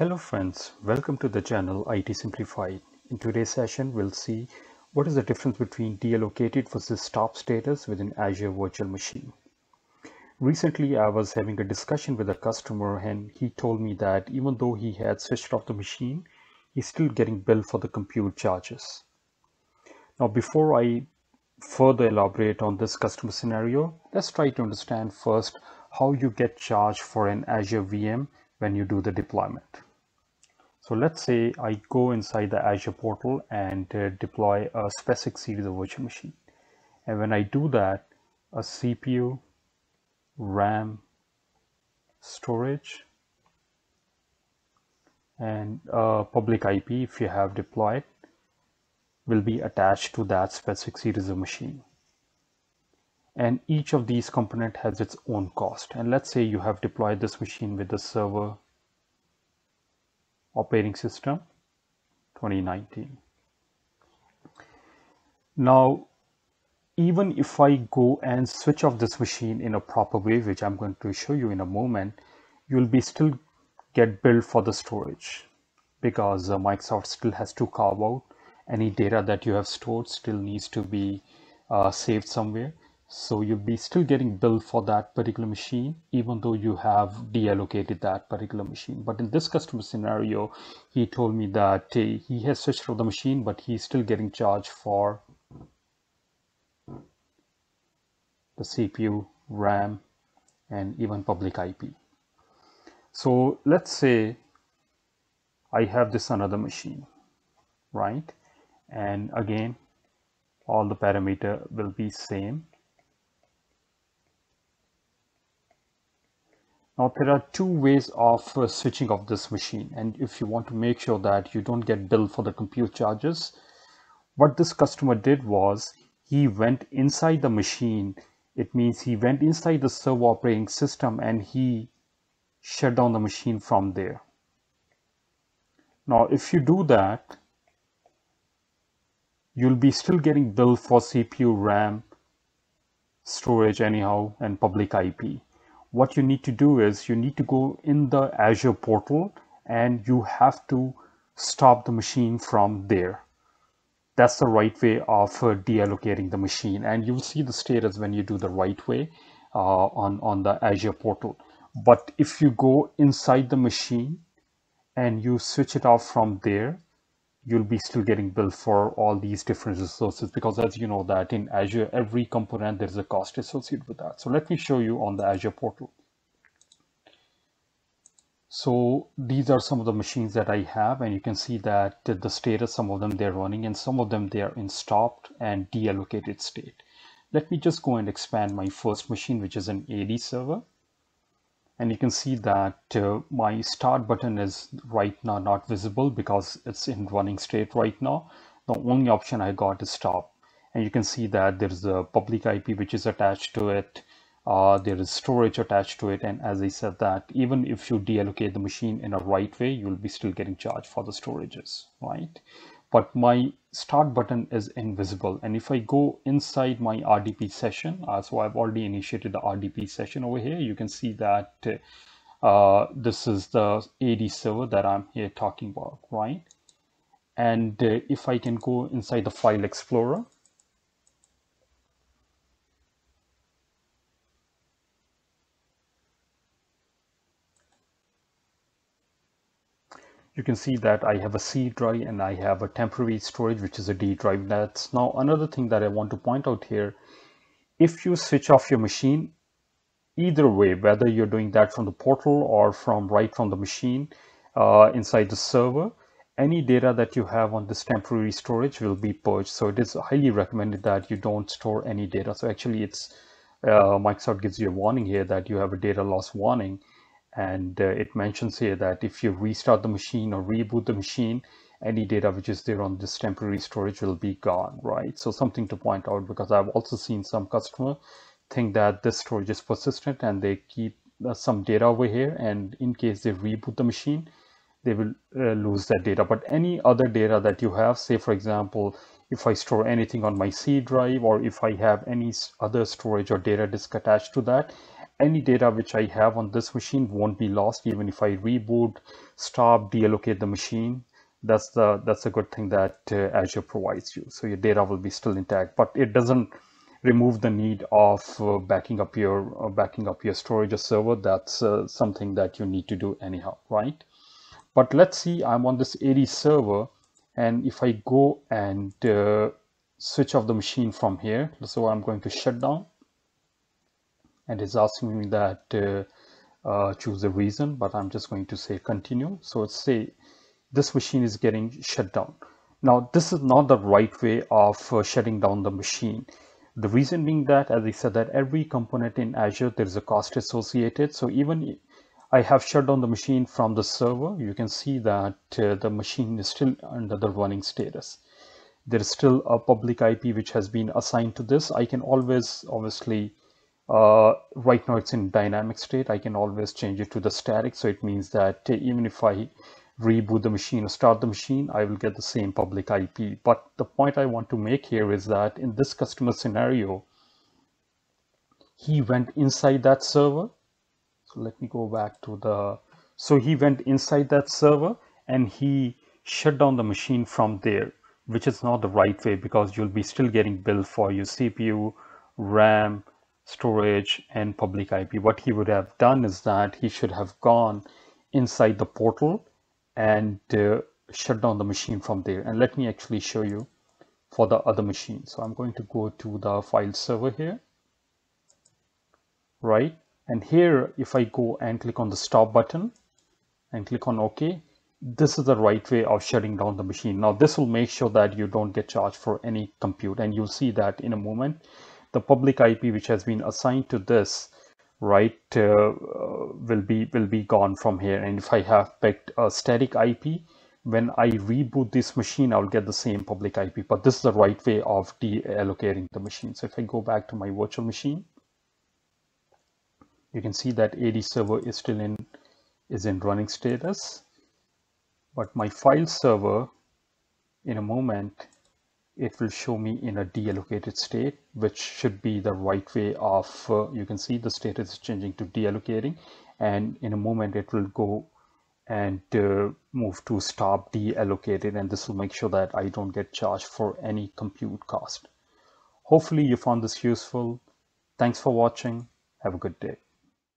Hello friends, welcome to the channel IT Simplified. In today's session, we'll see what is the difference between deallocated versus stop status within Azure Virtual Machine. Recently, I was having a discussion with a customer and he told me that even though he had switched off the machine, he's still getting billed for the compute charges. Now, before I further elaborate on this customer scenario, let's try to understand first how you get charged for an Azure VM when you do the deployment. So let's say I go inside the Azure portal and deploy a specific series of virtual machine. And when I do that, a CPU, RAM, storage, and a public IP, if you have deployed, will be attached to that specific series of machine. And each of these component has its own cost. And let's say you have deployed this machine with the server, operating system 2019. Now, even if I go and switch off this machine in a proper way, which I'm going to show you in a moment, you'll be still get billed for the storage because Microsoft still has to carve out any data that you have stored still needs to be saved somewhere. So you'll be still getting billed for that particular machine, even though you have deallocated that particular machine. But in this customer scenario, he told me that he has switched off the machine, but he's still getting charged for the CPU, RAM, and even public IP. So let's say I have this another machine, right? And again, all the parameter will be same. Now, there are two ways of switching off this machine, and if you want to make sure that you don't get billed for the compute charges, what this customer did was he went inside the machine. It means he went inside the server operating system and he shut down the machine from there. Now, if you do that, you'll be still getting billed for CPU, RAM, storage anyhow, and public IP. What you need to do is you need to go in the Azure portal and you have to stop the machine from there. That's the right way of deallocating the machine, and you'll see the status when you do the right way on the Azure portal. But if you go inside the machine and you switch it off from there, you'll be still getting billed for all these different resources, because as you know that in Azure, every component, there's a cost associated with that. So let me show you on the Azure portal. So these are some of the machines that I have, and you can see that the status, some of them they're running and some of them they are in stopped and deallocated state. Let me just go and expand my first machine, which is an AD server. And you can see that my start button is right now not visible because it's in running state right now. The only option I got is stop. And you can see that there's a public IP which is attached to it. There is storage attached to it. And as I said that, even if you deallocate the machine in a right way, you'll be still getting charged for the storages, right? But my start button is invisible. And if I go inside my RDP session, so I've already initiated the RDP session over here. You can see that this is the AD server that I'm here talking about, right? And if I can go inside the File Explorer, you can see that I have a C drive and I have a temporary storage, which is a D drive. That's now another thing that I want to point out here. If you switch off your machine, either way, whether you're doing that from the portal or from right from the machine inside the server, any data that you have on this temporary storage will be purged. So it is highly recommended that you don't store any data. So actually it's Microsoft gives you a warning here that you have a data loss warning. And it mentions here that if you restart the machine or reboot the machine, any data which is there on this temporary storage will be gone, right? So something to point out, because I've also seen some customer think that this storage is persistent and they keep some data over here, and in case they reboot the machine, they will lose that data. But any other data that you have, say for example, if I store anything on my C drive or if I have any other storage or data disk attached to that, any data which I have on this machine won't be lost even if I reboot, stop, deallocate the machine. That's a good thing that Azure provides you. So your data will be still intact, but it doesn't remove the need of backing up your storage or server. That's something that you need to do anyhow, right? But let's see, I'm on this AD server, and if I go and switch off the machine from here, so I'm going to shut down, and it's asking me that choose a reason, but I'm just going to say continue. So it's say this machine is getting shut down. Now this is not the right way of shutting down the machine. The reason being that, as I said, that every component in Azure, there is a cost associated. So even I have shut down the machine from the server, you can see that the machine is still under the running status. There is still a public IP which has been assigned to this. I can always, obviously, right now it's in dynamic state. I can always change it to the static. So it means that even if I reboot the machine or start the machine, I will get the same public IP. But the point I want to make here is that in this customer scenario, he went inside that server. So let me go back to the, so he went inside that server and he shut down the machine from there, which is not the right way, because you'll be still getting billed for your CPU, RAM, storage, and public IP. What he would have done is that he should have gone inside the portal and shut down the machine from there. And let me actually show you for the other machine. So I'm going to go to the file server here, right? And here, if I go and click on the stop button and click on OK, this is the right way of shutting down the machine. Now, this will make sure that you don't get charged for any compute. And you'll see that in a moment, the public IP which has been assigned to this, right, will be gone from here. And if I have picked a static IP, when I reboot this machine, I'll get the same public IP. But this is the right way of deallocating the machine. So if I go back to my virtual machine, you can see that AD server is still in running status, but my file server, in a moment, it will show me in a deallocated state, which should be the right way of, you can see the status is changing to deallocating, and in a moment it will go and move to stop deallocated, and this will make sure that I don't get charged for any compute cost. Hopefully you found this useful. Thanks for watching. Have a good day.